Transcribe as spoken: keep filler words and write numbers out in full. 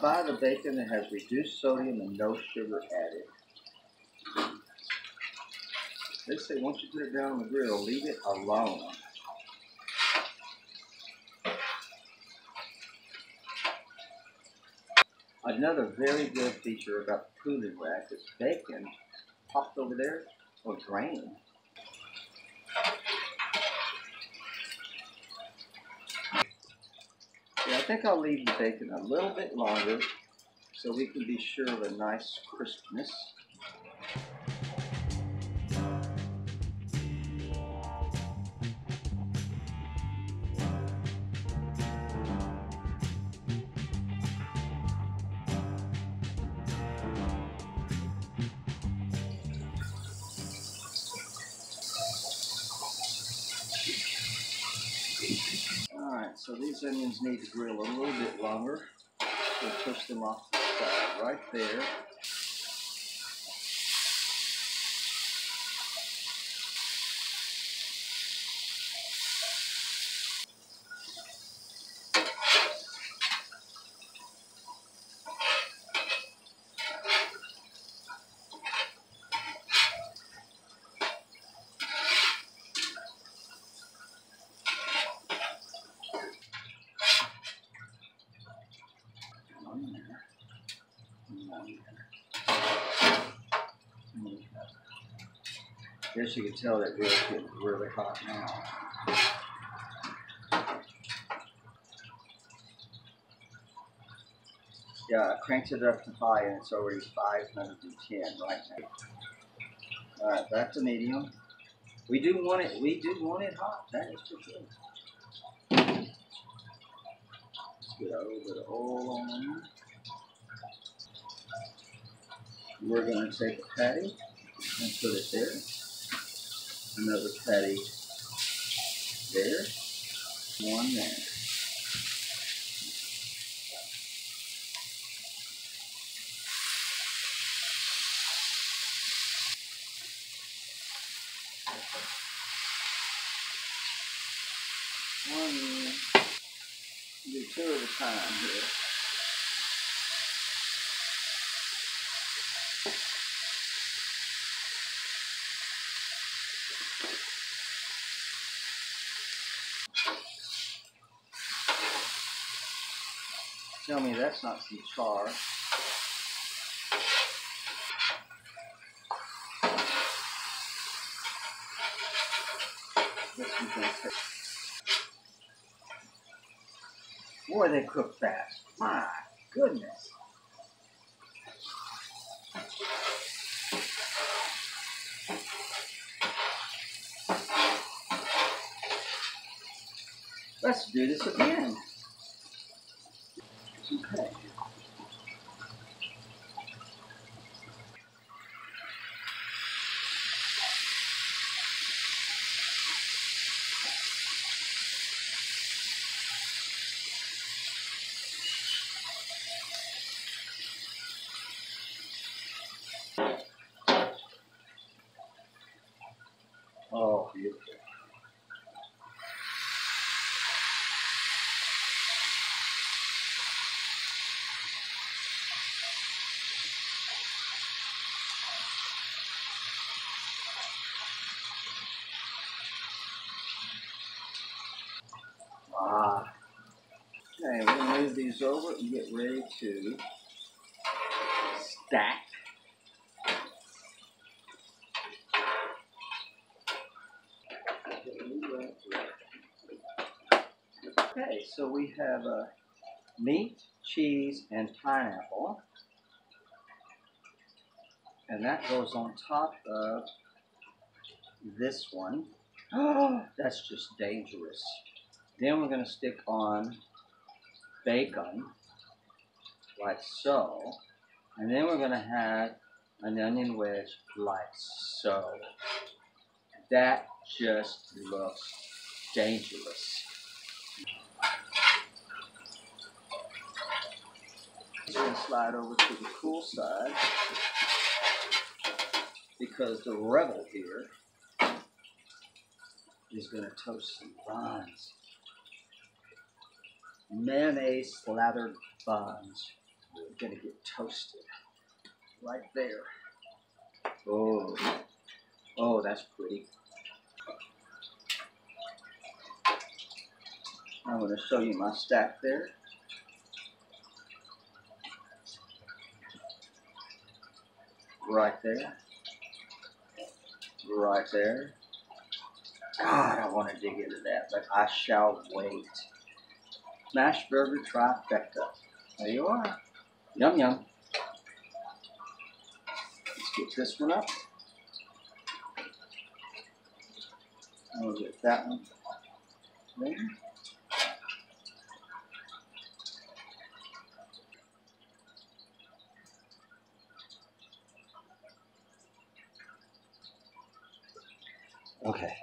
buy the bacon that has reduced sodium and no sugar added. They say once you put it down on the grill, leave it alone. Another very good feature about the cooling rack is bacon popped over there or drained. Yeah, I think I'll leave the bacon a little bit longer so we can be sure of a nice crispness. Alright, so these onions need to grill a little bit longer. We'll push them off the side right there. I guess you can tell that grill's getting really hot now. Yeah, I cranked it up to high and it's already five hundred ten right now. All right, back to medium. We do want it. We do want it hot. That is for sure. Let's get a little bit of oil on. We're going to take a patty and put it there. Another patty there. One there. One. Do two at a time here. Tell me that's not some char. Boy, they cook fast. My goodness. Let's do this again. Okay. Oh, beautiful. Okay, we're going to move these over and get ready to stack. Okay, so we have uh, meat, cheese, and pineapple. And that goes on top of this one. Oh, that's just dangerous. Then we're going to stick on bacon, like so, and then we're going to have an onion wedge, like so. That just looks dangerous. It's going to slide over to the cool side, because the rebel here is going to toast some buns. Mayonnaise slathered buns is gonna get toasted right there. Oh, oh, that's pretty. I'm gonna show you my stack there. Right there. Right there. God, I want to dig into that, but I shall wait. Smash Burger Trifecta. There you are. Yum, yum. Let's get this one up. I'll get that one there. Okay.